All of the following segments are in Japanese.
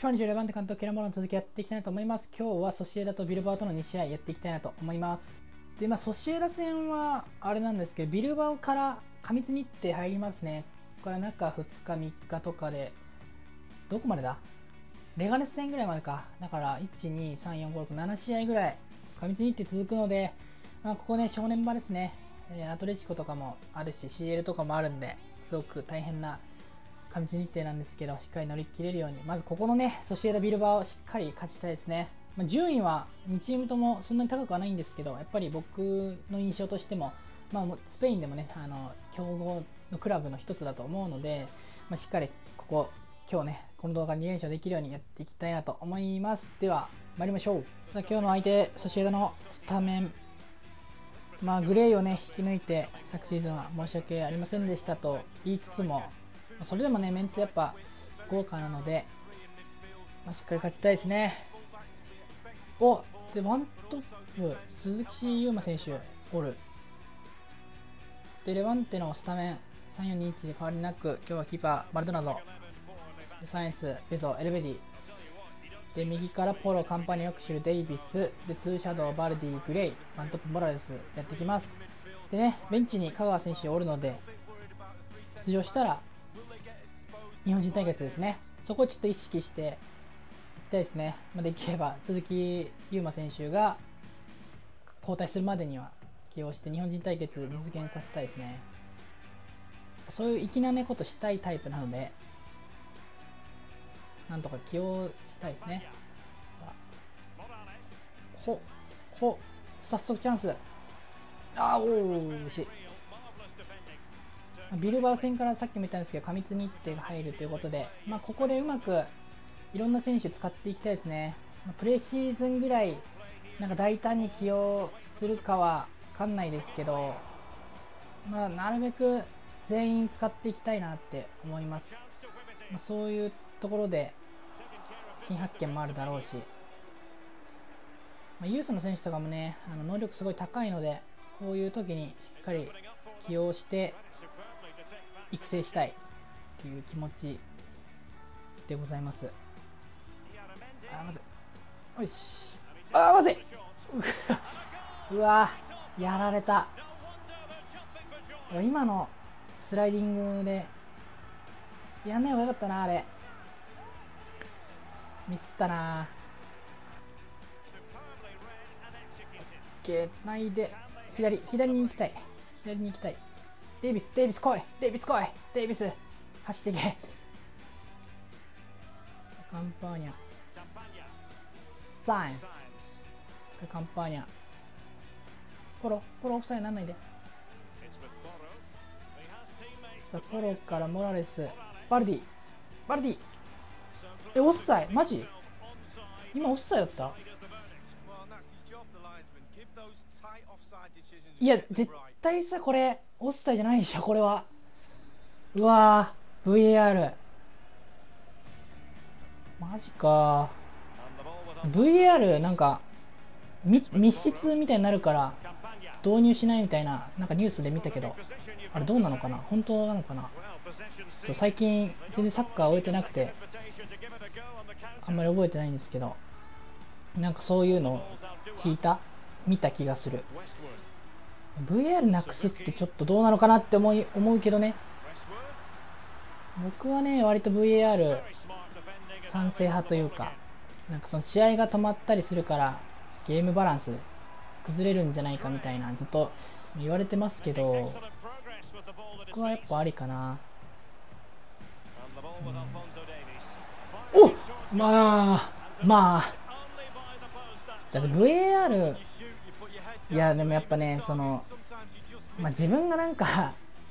FIFA 20レバンテ監督、ケラモロの続きやっていきたいなと思います。今日はソシエダとビルバオとの2試合やっていきたいなと思います。で、ソシエダ戦はあれなんですけど、ビルバオから過密日程入りますね。ここから中2日、3日とかで、どこまでだ？レガネス戦ぐらいまでか。だから、1、2、3、4、5、6、7試合ぐらい過密日程続くので、ここね、正念場ですね。アトレチコとかもあるし、CL とかもあるんで、すごく大変な過密日程なんですけど、しっかり乗り切れるように、まずここのね、ソシエダビルバオをしっかり勝ちたいですね。順位は2チームともそんなに高くはないんですけど、やっぱり僕の印象としても、スペインでもね、強豪のクラブの一つだと思うので、しっかりここ、今日ね、この動画に2連勝できるようにやっていきたいなと思います。では、参りましょう。さあ、今日の相手、ソシエダのスタメン。グレイをね、引き抜いて、昨シーズンは申し訳ありませんでしたと言いつつも、それでもね、メンツやっぱ豪華なので、しっかり勝ちたいですね。おで、ワントップ、鈴木優磨選手、ゴール。で、レバンテのスタメン、3-4-2-1 で変わりなく、今日はキーパー、バルドナド、サイエンス、ベゾ、エルベディ、で、右からポロ、カンパニー、オクシル、デイビス、で、ツーシャドウ、バルディ、グレイ、ワントップ、モラレス、やっていきます。でね、ベンチに香川選手おるので、出場したら、日本人対決ですね。そこをちょっと意識していきたいですね。できれば鈴木優磨選手が交代するまでには起用して日本人対決実現させたいですね。そういう粋なねことしたいタイプなので、なんとか起用したいですね。早速チャンス。惜しい。ビルバオ戦からさっきも言ったんですけど過密日程が入るということで、ここでうまくいろんな選手使っていきたいですね。プレシーズンぐらいなんか大胆に起用するかは分かんないですけど、なるべく全員使っていきたいなって思います。そういうところで新発見もあるだろうし、ユースの選手とかもね能力すごい高いので、こういう時にしっかり起用して育成したいという気持ちでございます。まずよし、まずいうわやられた。今のスライディングでやんない方がよかったな。あれミスったな。 OK つないで左に行きたい、左に行きたい。デイビス来い、デイビス走っていけ。カンパーニャ、サインカンパーニャ、ポロオフサイドなんないで。さあポロからモラレス、バルディオフサイド、マジ今オフサイドだった。いや絶対さこれオフサイドじゃないでしょこれは。うわー VAR マジか。 VAR なんか密室みたいになるから導入しないみたいなニュースで見たけど、あれどうなのかな、本当なのかな。ちょっと最近全然サッカー終えてなくてあんまり覚えてないんですけど、なんかそういうのを見た気がする。 VAR なくすってちょっとどうなのかなって思うけどね。僕はね割と VAR 賛成派というか、その試合が止まったりするからゲームバランス崩れるんじゃないかみたいなずっと言われてますけど、僕はやっぱありかな、おまあだって VAR、 いやでもやっぱねその、自分が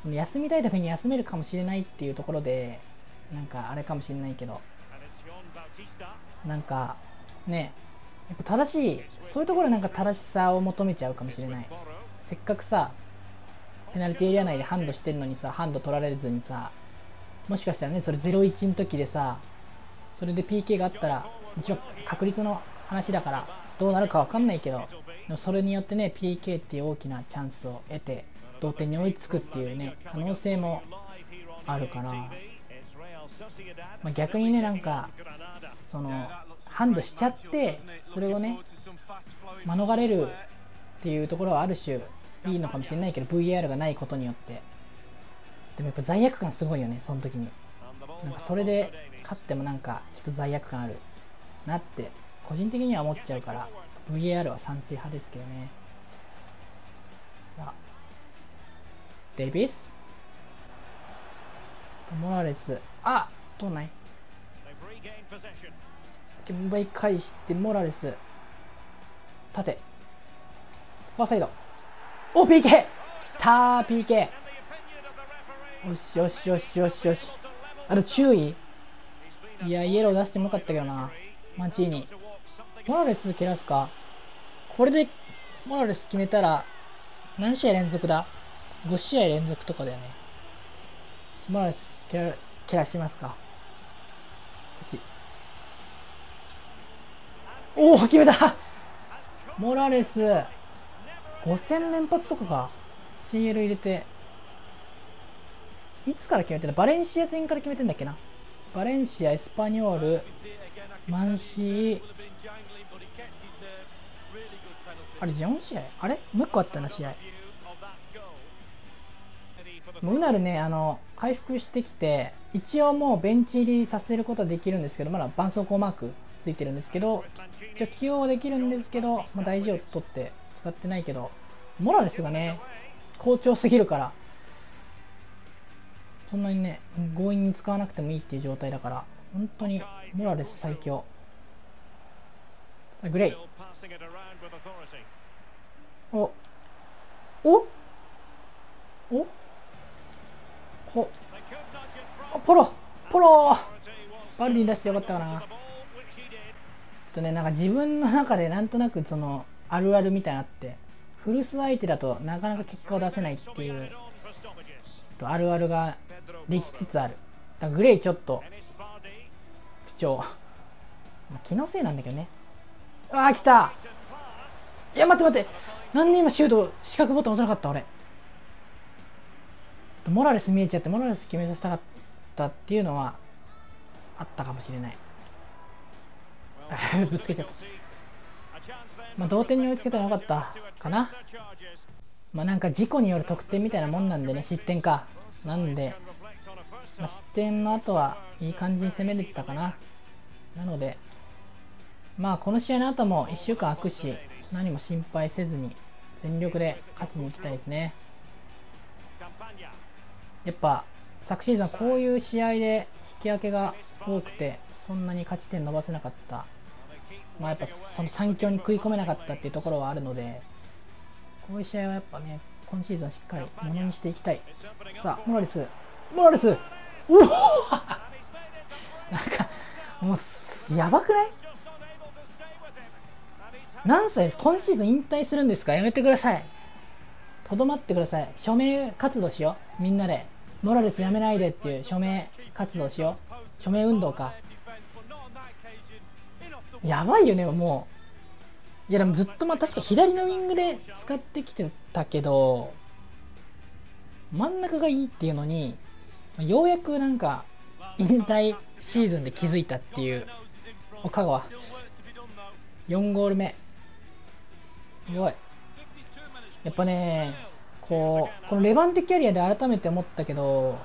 その休みたい時に休めるかもしれないっていうところであれかもしれないけど、ねやっぱ正しい、そういうところ正しさを求めちゃうかもしれない。せっかくさペナルティーエリア内でハンドしてるのにさハンド取られずにさ、もしかしたらねそれ 0-1 の時でさ、それで PK があったらもちろん確率の話だからどうなるか分かんないけど、でもそれによってね PK っていう大きなチャンスを得て同点に追いつくっていうね可能性もあるから、逆にねそのハンドしちゃって、それをね免れるっていうところはある種いいのかもしれないけど、 VAR がないことによって、でもやっぱ罪悪感すごいよね、その時に。なんかそれで勝ってもなんかちょっと罪悪感あるなって個人的には思っちゃうから、 VAR は賛成派ですけどね。さあデイビス、モラレス、あっ通んない。奪い返してモラレス、縦ファーサイド、お PK きたー、 PK、 よしよしよしよしよし。あと注意、いやイエロー出してもよかったけどな、マチーニ。モラレス蹴らすか、これでモラレス決めたら何試合連続だ、5試合連続とかだよね。モラレス蹴らしますか。おお決めたモラレス、5000連発とかか。 CL 入れていつから決めてんだ、バレンシア戦から決めてんだっけな。バレンシア、エスパニョール、マンシー、あれ4試合、あれもう1個あったな試合。もうウナルね、回復してきて一応もうベンチ入りさせることはできるんですけど、まだ絆創膏マークついてるんですけど、一応起用はできるんですけど、まあ、大事を取って使ってないけど、モラレスがね好調すぎるからそんなにね強引に使わなくてもいいっていう状態だから、本当にモラレス最強。さあグレイ、おおおほっ、ポロポロ、バルディ出してよかったかな。ちょっとね、なんか自分の中でなんとなくそのあるあるみたいなのあって、古巣相手だとなかなか結果を出せないっていう、ちょっとあるあるができつつある。だからグレイちょっと不調気のせいなんだけどね。ああ来た、いや待って待って、なんで今シュート四角ボタン押さなかった俺。ちょっとモラレス見えちゃって、モラレス決めさせたかったっていうのはあったかもしれないぶつけちゃった。まあ同点に追いつけたらよかったかな。まあなんか事故による得点みたいなもんなんでね、失点かなんで、まあ、失点の後はいい感じに攻めれてたかな。なのでまあこの試合の後も1週間空くし、何も心配せずに全力で勝ちに行きたいですね。やっぱ昨シーズンこういう試合で引き分けが多くてそんなに勝ち点伸ばせなかった、まあ、やっぱその3強に食い込めなかったっていうところはあるので、こういう試合はやっぱね今シーズンしっかりものにしていきたい。さあモラレス、モラレス、おおなんかもうやばくない？何歳です？今シーズン引退するんですか？やめてください、とどまってください。署名活動しよう、みんなでモラレスやめないでっていう署名活動しよう、署名運動か。やばいよねもう。いやでもずっとまあ確か左のウィングで使ってきてたけど、真ん中がいいっていうのにようやくなんか引退シーズンで気づいたっていう。お香川4ゴール目すごい。やっぱねこのレバンテキャリアで改めて思ったけど、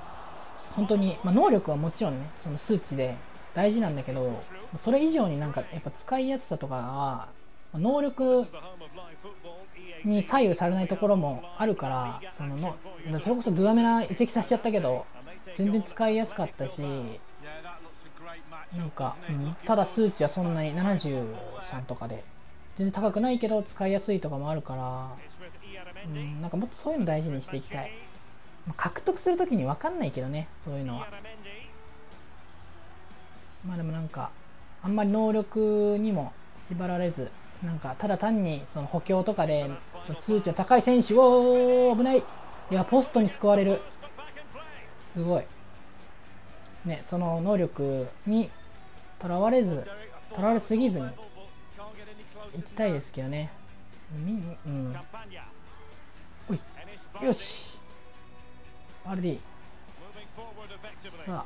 本当に、まあ、能力はもちろんねその数値で大事なんだけど、それ以上になんかやっぱ使いやすさとかは能力に左右されないところもあるから、それこそドゥアメナ移籍させちゃったけど全然使いやすかったし、なんか、ただ数値はそんなに73とかで全然高くないけど使いやすいとかもあるから。なんかもっとそういうの大事にしていきたい。獲得するときに分かんないけどねそういうのは。まあでもなんかあんまり能力にも縛られず、なんかただ単にその補強とかでその通知の高い選手を危ない、いやポストに救われるすごいね、その能力にとらわれすぎずにいきたいですけどね。よしバルディ、さあ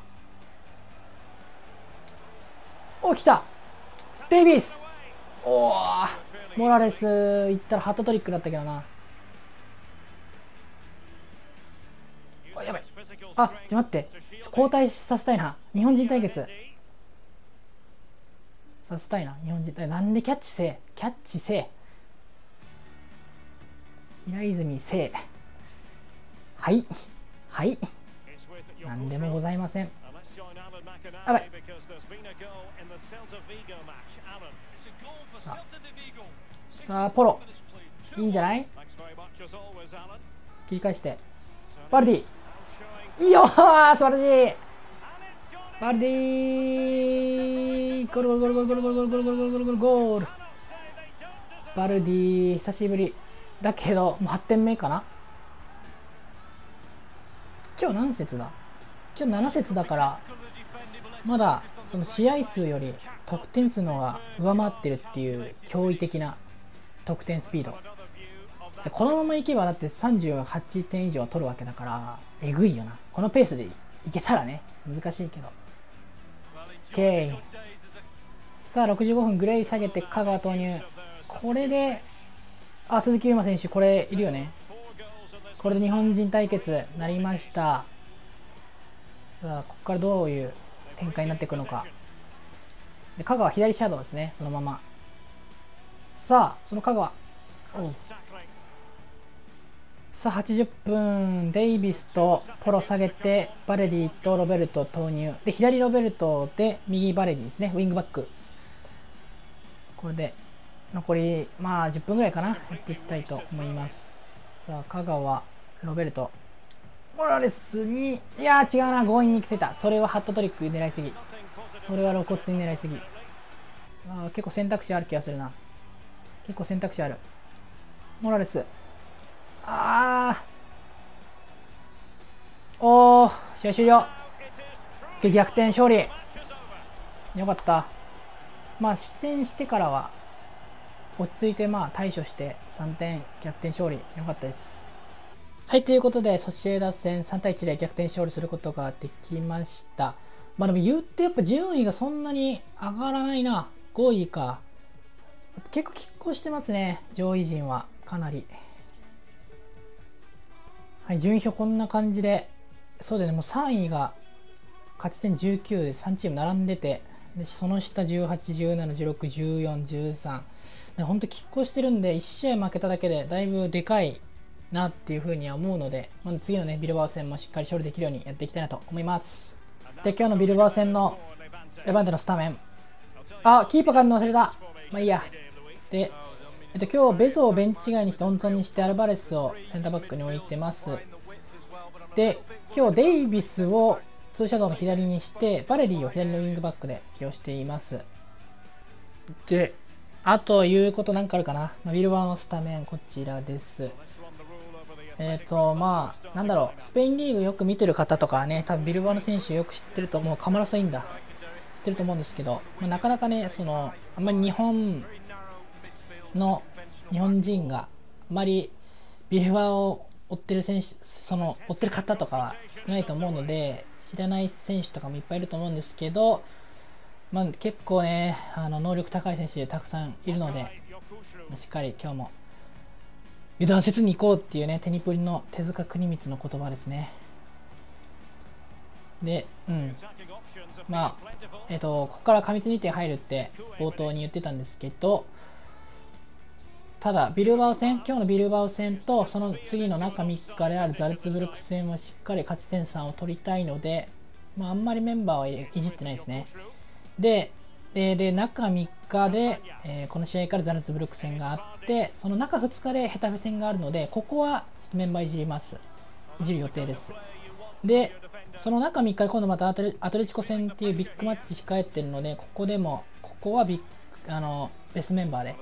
お、来たデイビス。おー、モラレスいったらハットトリックだったけどな。あ、やばい。あ、ちょっと待って。交代させたいな。日本人対決。させたいな。日本人対決。なんでキャッチせえ。キャッチせえ。平泉せえ。はい。はい。なんでもございません。やばい。さあ、ポロ。いいんじゃない？切り返して。バルディ。いやー、素晴らしい。バルディー。ゴールゴールゴールゴールゴールゴールゴールゴールゴールゴール。バルディー、久しぶり。だけど、もう8点目かな？今日何節だ？今日7節だから、まだその試合数より得点数の方が上回ってるっていう驚異的な得点スピード。このままいけばだって38点以上は取るわけだから、えぐいよな。このペースでいけたらね、難しいけど。OK。さあ、65分、グレイ下げて香川投入。これで、あ、鈴木優磨選手、これいるよね。これで日本人対決になりました。さあ、ここからどういう展開になっていくのか。で、香川、左シャドウですね、そのまま。さあ、その香川。おう、さあ80分、デイビスとポロ下げてバレリーとロベルト投入で、左ロベルトで右バレリーですね、ウイングバック。これで残りまあ10分ぐらいかな、やっていきたいと思います。さあ香川、ロベルト、モラレスに、いやー違うな、強引に来てた。それはハットトリック狙いすぎ、それは露骨に狙いすぎ。あ、結構選択肢ある気がするな。結構選択肢ある。モラレス、あー、おー、試合終了で逆転勝利、よかった。まあ失点してからは落ち着いて、まあ対処して3点逆転勝利、よかったです。はい、ということでソシエダ戦3対1で逆転勝利することができました。まあでも言ってやっぱ順位がそんなに上がらないな。5位か、結構拮抗してますね、上位陣はかなり。はい、順位表こんな感じで、そうだね、もう3位が勝ち点19で3チーム並んでて、でその下18、17、16、14、13、本当拮抗してるんで、1試合負けただけでだいぶでかいなっていうふうには思うので、まあ、次のねビルバオ戦もしっかり勝利できるようにやっていきたいなと思います。で、今日のビルバオ戦のレバンテのスタメン、あ、キーパーが乗せた、まあいいや。で今日ベゾをベンチ外にして温存にして、アルバレスをセンターバックに置いてます。で今日デイビスをツーシャドウの左にして、バレリーを左のウィングバックで起用しています。であと言うことなんかあるかな、まあ、ビルバオのスタメンこちらです。まあなんだろう、スペインリーグよく見てる方とかはね、多分ビルバオの選手よく知ってると思う、カマラサインだ知ってると思うんですけど、まあ、なかなかねそのあんまり日本人があまりビルバオを追ってる選手、その追ってる方とかは少ないと思うので、知らない選手とかもいっぱいいると思うんですけど、まあ、結構ね能力高い選手たくさんいるので、しっかり今日も油断せずにいこうっていうね、テニプリの手塚国光の言葉ですね。で、うん、まあここから過密2点入るって冒頭に言ってたんですけど、ただビルバオ戦、今日のビルバオ戦とその次の中3日であるザルツブルク戦はしっかり勝ち点3を取りたいので、まあ、あんまりメンバーはいじってないですね。で中3日で、この試合からザルツブルク戦があって、その中2日でヘタフェ戦があるので、ここはちょっとメンバーいじります、いじる予定です。でその中3日で今度またアトレチコ戦っていうビッグマッチ控えてるので、ここはベストメンバーで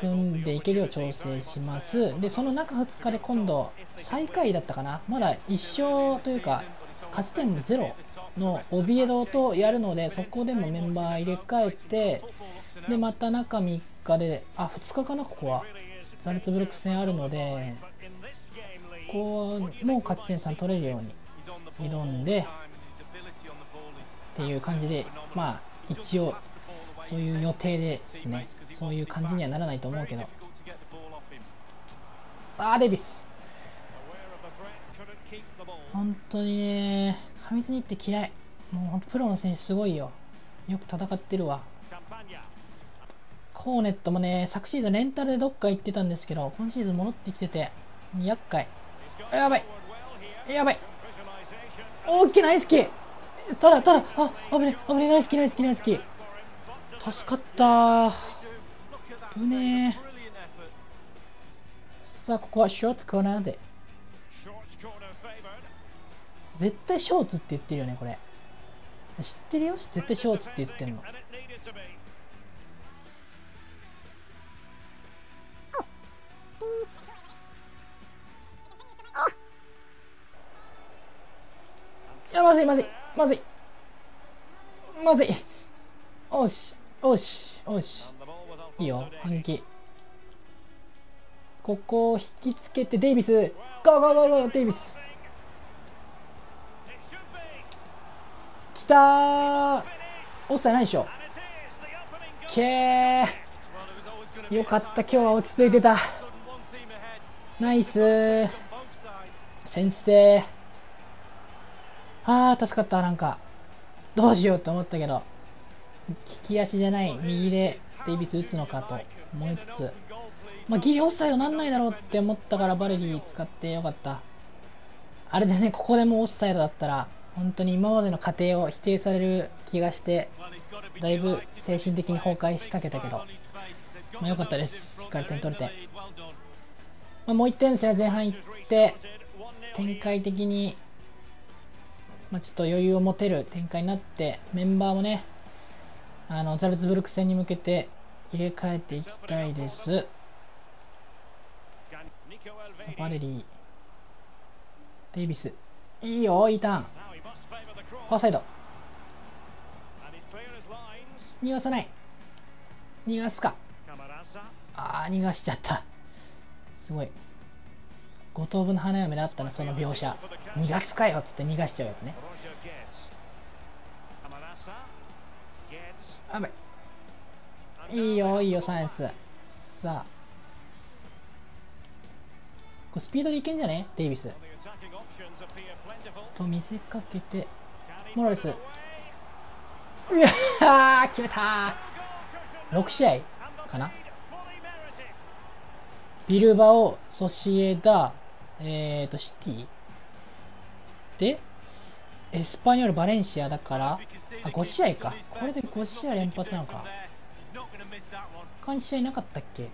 組んでいけるよう調整します。でその中2日で今度最下位だったかな、まだ1勝というか勝ち点0のオビエドとやるので、そこでもメンバー入れ替えて、でまた中3日で、あ、2日かな、ここはザルツブルク戦あるので、こうもう勝ち点3取れるように挑んでっていう感じで、まあ一応そういう予定でですね、そういう感じにはならないと思うけど。あー、デイビス、本当にね、過密に行って嫌い。もう本当プロの選手すごいよ、よく戦ってるわ。コーネットもね、昨シーズンレンタルでどっか行ってたんですけど、今シーズン戻ってきてて厄介。やばいやばい、大きなナイスキー、ただ、あ、危ね危ね、ナイスキー、助かった。危ねえ。さあ、ここはショーツコーナーで、絶対ショーツって言ってるよね、これ知ってるよ、絶対ショーツって言ってるの。いや、まずい。おし、いいよ、反撃。ここを引きつけて、デイビス、ゴー、デイビス。きたー、落ちたないでしょ。けー、よかった、今日は落ち着いてた。ナイスー、先制。あー、助かった。なんかどうしようと思ったけど、利き足じゃない右でデイビス打つのかと思いつつ、まあ、ギリオフサイドなんないだろうって思ったから、バレリー使ってよかった。あれでね、ここでもうオフサイドだったら本当に今までの過程を否定される気がして、だいぶ精神的に崩壊しかけたけど、まあ、よかったです。しっかり点取れて、まあ、もう1点ですね。前半いって展開的に、まあちょっと余裕を持てる展開になって、メンバーもね、ザルツブルク戦に向けて入れ替えていきたいです。バレリー、デイビス、いいよ、いいターン、フォアサイド、逃がさない、逃がすか、あー、逃がしちゃった。すごい、5等分の花嫁だったな、その描写。逃がすかよっつって逃がしちゃうやつね。あべ、いいよいいよ、サイエンス。さあ、これスピードでいけんじゃね、デイビスと見せかけて、モラレス、うわー、決めたー。6試合かな。ビルバオ、ソシエダ、シティでエスパニョル、バレンシアだから、あ、5試合か。これで5試合連発なのか。他に試合なかったっけ。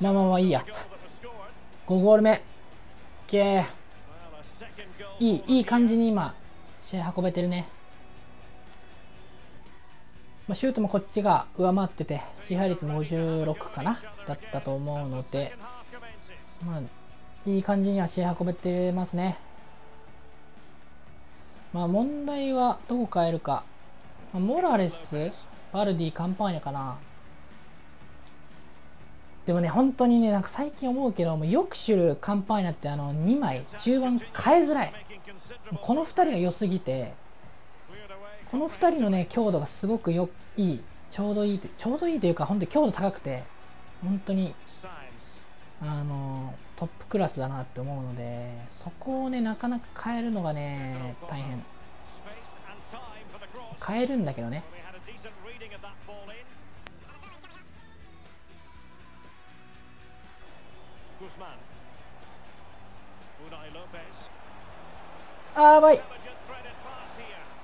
まあいいや。5ゴール目、いい感じに今試合運べてるね。まあシュートもこっちが上回ってて、支配率も56かなだったと思うので、まあいい感じには試合運べてますね。まあ問題はどこ変えるか、まあ、モラレス、バルディ、カンパーニャかな。でもね、本当にね、なんか最近思うけども、よく知るカンパーニャって、2枚中盤変えづらい。この2人が良すぎて、この2人のね、強度がすごくいい、ちょうどいいというか、本当に強度高くて、本当にトップクラスだなって思うので、そこをね、なかなか変えるのがね、大変。変えるんだけどね。あー、ばい、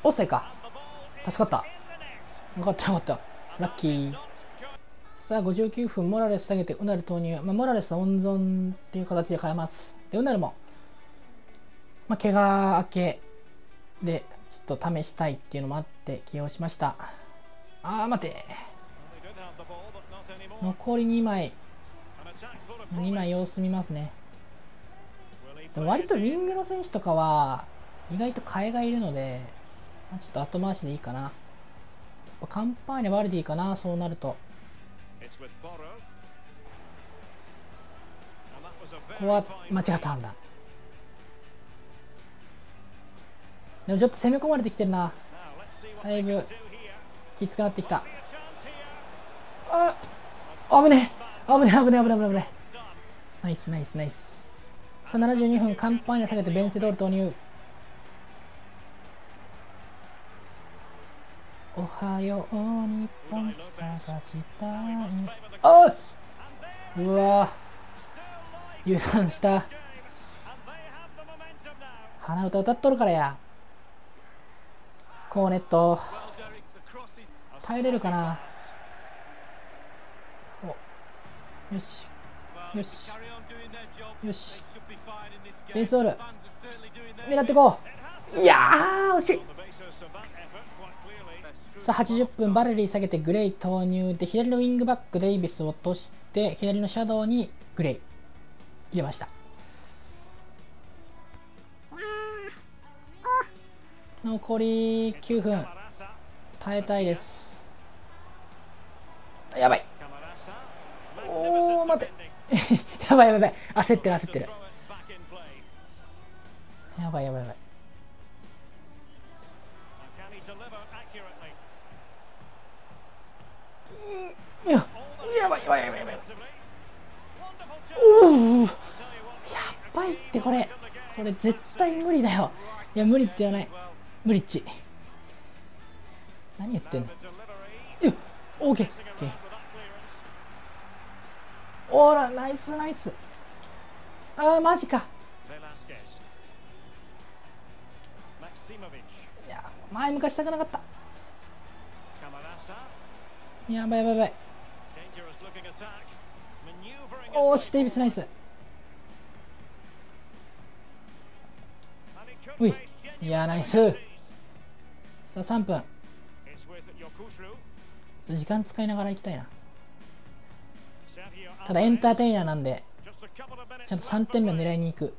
オフサイドか、助かった、よかった、ラッキー。さあ、59分、モラレス下げて、ウナル投入。まあ、モラレスは温存っていう形で変えます。で、ウナルも、まあ、怪我明けで、ちょっと試したいっていうのもあって、起用しました。あー、待て。残り2枚。2枚様子見ますね。でも割とウィングの選手とかは、意外と替えがいるので、まあ、ちょっと後回しでいいかな。カンパーニャ、バルディかな、そうなると。ここは間違った判断。でもちょっと攻め込まれてきてるな。だいぶきつくなってきた。あっ、危ねえ、危ねえ、危ねえ、危ねえ、危ねえ。ナイスナイスナイス。さあ72分、カンパーニャ下げてベンセドール投入。おはよう日本探したん。あっ、うわ、油断した。鼻歌歌っとるからや。コーネット耐えれるかな。お、よしよしよし、ベースボール狙っていこう。いやー惜しい。さあ80分、バレリー下げてグレイ投入で、左のウィングバックデイビスを落として、左のシャドウにグレイ入れました。残り9分、耐えたいです。やばい、おお待てやばいやばい、焦ってる焦ってる、やばいやばいやばい。やばいやばいやばいやばい。おお、やばいって、これ絶対無理だよ。いや無理って言わない、無理っち。何言ってんの。オーケー、オーラ、ナイスナイス。ああマジか。いや前向かしたくなかった。やばいやばいやばい。おーし、デイビスナイス。うい、いやナイス。さあ3分、時間使いながら行きたいな。ただエンターテイナーなんで、ちゃんと3点目狙いに行く。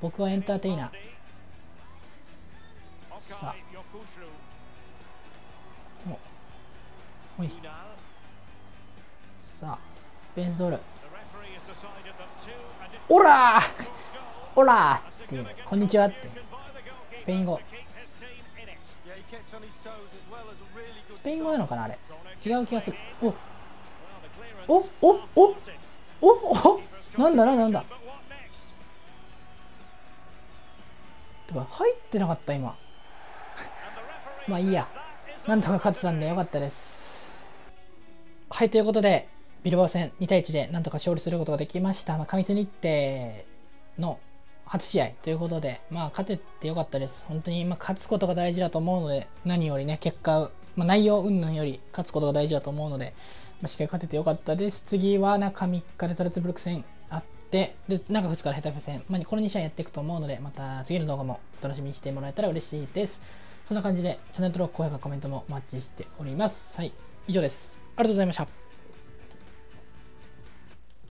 僕はエンターテイナー。さあおい、さあベンスドール、オラーオラーっていう、こんにちはってスペイン語、スペイン語なのかなあれ、違う気がする。おおおおおお、なんだなんだなんだ。てか入ってなかった今まあいいや、なんとか勝ってたんでよかったです。はい、ということでビルバオ戦2対1でなんとか勝利することができました。過密日程の初試合ということで、まあ勝ててよかったです。本当に今勝つことが大事だと思うので、何よりね、結果、まあ、内容云々より勝つことが大事だと思うので、しっかり勝ててよかったです。次は中3日でザルツブルク戦あって、で中2日でヘタフェ戦、まあ、この2試合やっていくと思うので、また次の動画もお楽しみにしてもらえたら嬉しいです。そんな感じで、チャンネル登録、高評価、コメントもお待ちしております。はい、以上です。ありがとうございました。